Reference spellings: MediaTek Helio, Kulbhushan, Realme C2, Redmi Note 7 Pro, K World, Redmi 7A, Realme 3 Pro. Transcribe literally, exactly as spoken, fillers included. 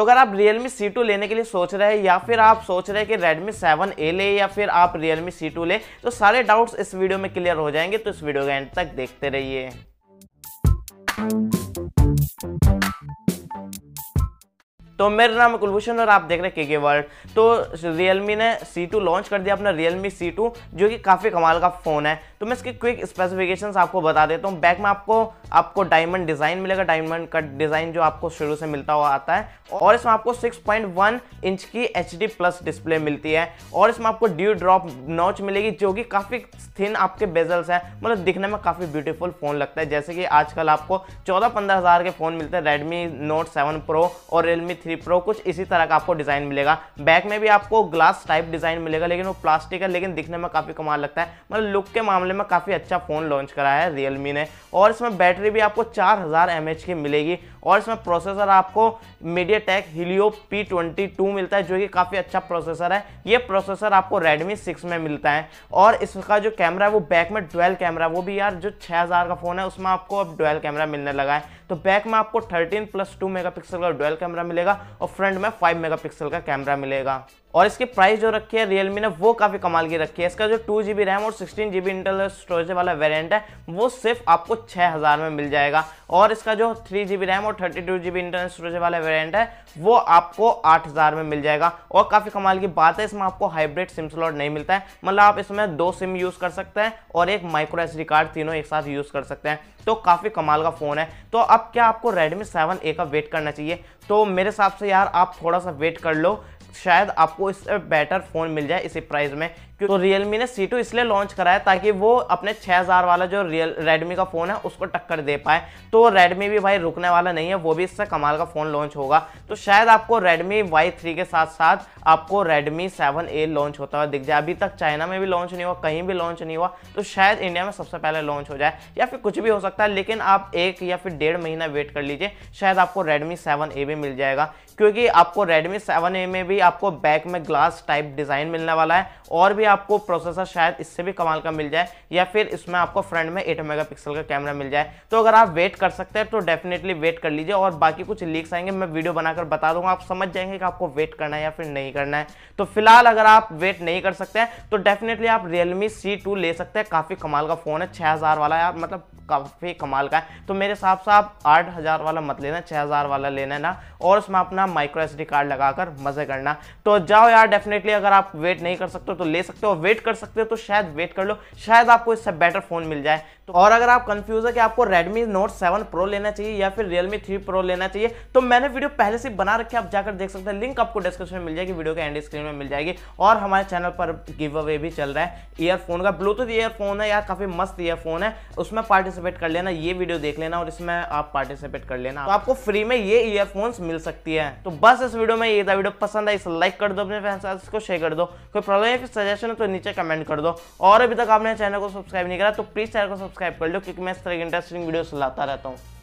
तो अगर आप Realme सी टू लेने के लिए सोच रहे हैं या फिर आप सोच रहे हैं कि Redmi सेवन ए ले या फिर आप Realme सी टू ले, तो सारे डाउट्स इस वीडियो में क्लियर हो जाएंगे, तो इस वीडियो के एंड तक देखते रहिए। तो मेरा नाम कुलभूषण और आप देख रहे हैं के वर्ल्ड। तो Realme ने सी टू लॉन्च कर दिया अपना Realme सी टू, जो कि काफ़ी कमाल का फ़ोन है। तो मैं इसके क्विक स्पेसिफिकेशंस आपको बता देता हूँ। बैक में आपको आपको डायमंड डिज़ाइन मिलेगा, डायमंड कट डिज़ाइन जो आपको शुरू से मिलता हुआ आता है, और इसमें आपको सिक्स पॉइंट वन इंच की एच डी प्लस डिस्प्ले मिलती है, और इसमें आपको ड्यू ड्रॉप नॉच मिलेगी जो कि काफ़ी थिन आपके बेजल्स है, मतलब दिखने में काफ़ी ब्यूटीफुल फ़ोन लगता है। जैसे कि आजकल आपको चौदह पंद्रह हज़ार के फ़ोन मिलते हैं, रेडमी नोट सेवन प्रो और रियलमी थ्री प्रो, कुछ इसी तरह का आपको डिज़ाइन मिलेगा। बैक में भी आपको ग्लास टाइप डिज़ाइन मिलेगा, लेकिन वो प्लास्टिक है, लेकिन दिखने में काफ़ी कमाल लगता है, मतलब लुक के मामले में काफ़ी अच्छा फ़ोन लॉन्च करा है Realme ने। और इसमें बैटरी भी आपको चार हज़ार एम ए एच की मिलेगी, और इसमें प्रोसेसर आपको MediaTek Helio P twenty two मिलता है जो कि काफ़ी अच्छा प्रोसेसर है। ये प्रोसेसर आपको Redmi सिक्स में मिलता है, और इसका जो कैमरा है वो बैक में डुअल कैमरा, वो भी यार जो छः हज़ार का फ़ोन है उसमें आपको अब डुअल कैमरा मिलने लगा है। तो बैक में आपको थर्टीन प्लस टू मेगापिक्सल का डुअल कैमरा मिलेगा और फ्रंट में फाइव मेगापिक्सल का कैमरा मिलेगा। और इसकी प्राइस जो रखी है Realme ने वो काफ़ी कमाल की रखी है। इसका जो टू जी बी रैम और sixteen G B internal storage वाला वेरिएंट है वो सिर्फ आपको छः हज़ार में मिल जाएगा, और इसका जो थ्री जी बी रैम और thirty two G B internal storage वाला वेरिएंट है वो आपको आठ हज़ार में मिल जाएगा। और काफ़ी कमाल की बात है, इसमें आपको हाइब्रिड सिम स्लॉट नहीं मिलता है, मतलब आप इसमें दो सिम यूज़ कर सकते हैं और एक माइक्रो एसडी कार्ड, तीनों एक साथ यूज़ कर सकते हैं। तो काफ़ी कमाल का फ़ोन है। तो अब क्या आपको Redmi सेवन ए का वेट करना चाहिए? तो मेरे हिसाब से यार आप थोड़ा सा वेट कर लो, शायद आपको इससे बेटर फ़ोन मिल जाए इसी प्राइस में। तो Realme ने सी टू इसलिए लॉन्च कराया ताकि वो अपने छः हज़ार वाला जो रियल Redmi का फ़ोन है उसको टक्कर दे पाए। तो Redmi भी भाई रुकने वाला नहीं है, वो भी इससे कमाल का फ़ोन लॉन्च होगा। तो शायद आपको Redmi वाई थ्री के साथ साथ आपको Redmi सेवन ए लॉन्च होता हुआ दिख जाए। अभी तक चाइना में भी लॉन्च नहीं हुआ, कहीं भी लॉन्च नहीं हुआ, तो शायद इंडिया में सबसे पहले लॉन्च हो जाए, या फिर कुछ भी हो सकता है। लेकिन आप एक या फिर डेढ़ महीना वेट कर लीजिए, शायद आपको Redmi सेवन ए भी मिल जाएगा, क्योंकि आपको Redmi सेवन ए में भी आपको बैक में ग्लास टाइप डिज़ाइन मिलने वाला है, और भी आपको प्रोसेसर शायद इससे भी कमाल का मिल जाए, या फिर इसमें आपको फ्रंट में आठ मेगापिक्सल का कैमरा मिल जाए। तो अगर आप वेट कर सकते हैं तो डेफिनेटली वेट कर लीजिए, और बाकी कुछ लीक्स आएंगे मैं वीडियो बनाकर बता दूंगा, आप समझ जाएंगे कि आपको वेट करना है या फिर नहीं करना है। तो फिलहाल अगर आप वेट नहीं कर सकते हैं तो डेफिनेटली आप Realme सी टू ले सकते हैं। काफ़ी कमाल का फ़ोन है, छः हज़ार वाला यार, मतलब काफ़ी कमाल का है। तो मेरे हिसाब से आप आठ हज़ार वाला मत लेना, छः हज़ार वाला लेना ना, और उसमें अपना माइक्रो एसडी कार्ड लगाकर मजे करना। तो जाओ यार, डेफिनेटली अगर आप वेट नहीं कर सकते तो ले सकते हो, वेट कर सकते हो तो शायद वेट कर लो, शायद आपको इससे बेटर फ़ोन मिल जाए। तो और अगर आप कंफ्यूज है कि आपको Redmi Note सेवन Pro लेना चाहिए या फिर Realme थ्री प्रो लेना चाहिए, तो मैंने वीडियो पहले से बना रखी है, आप जाकर देख सकते हैं। लिंक आपको डिस्क्रिप्शन में मिल जाएगी, वीडियो के एंड स्क्रीन में मिल जाएगी। और हमारे चैनल पर गिव अवे भी चल रहा है ईयरफोन का, ब्लूटूथ ईयरफोन है यार, काफ़ी मस्त ईयरफोन है, उसमें पार्टिसिपेट कर लेना। ये वीडियो देख लेना और इसमें आप पार्टिसिपेट कर लेना, तो आपको फ्री में ये ईयरफोन्स मिल सकती है। तो बस इस वीडियो में ये था, वीडियो पसंद आई इसे लाइक कर दो, अपने फ्रेंड्स को शेयर कर दो, कोई प्रॉब्लम है फिर सजेशन है तो नीचे कमेंट कर दो। और अभी तक आपने चैनल को सब्सक्राइब नहीं करा तो प्लीज़ चैनल को सब्सक्राइब कर लो, क्योंकि मैं इस तरह की इंटरेस्टिंग वीडियोस लाता रहता हूँ।